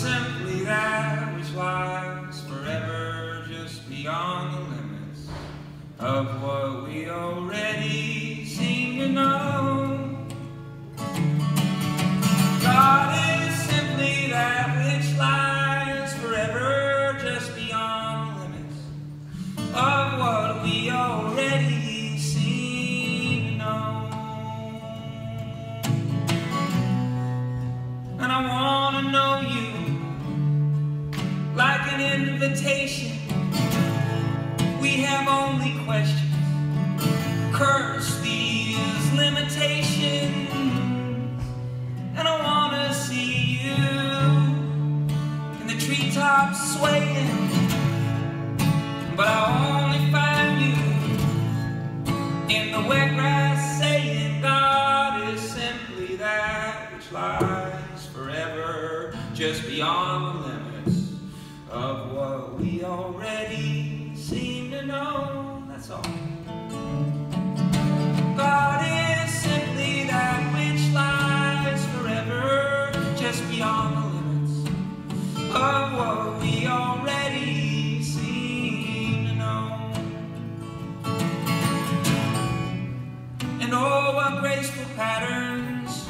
simply that which lies forever just beyond the limits of what we already seem to know. God is simply that which lies forever just beyond the limits of what we already seem to know. And I want to know you like an invitation. We have only questions. Curse these limitations. And I want to see you in the treetops swaying. But I only find you in the wet grass saying, God is simply that which lies forever just beyond the limits of what we already seem to know. That's all. God is simply that which lies forever just beyond the limits of what we already seem to know. And oh, what graceful patterns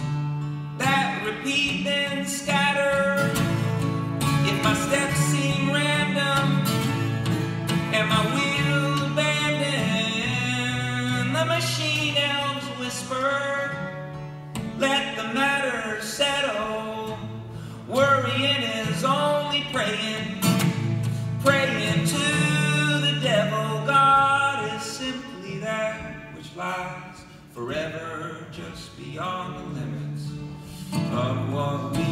that repeat and scatter. If my steps seem random and my wheels abandon, the machine elves whisper, let the matter settle. Worrying is only praying, praying to the devil. God is simply that which lies forever just beyond the limits of what we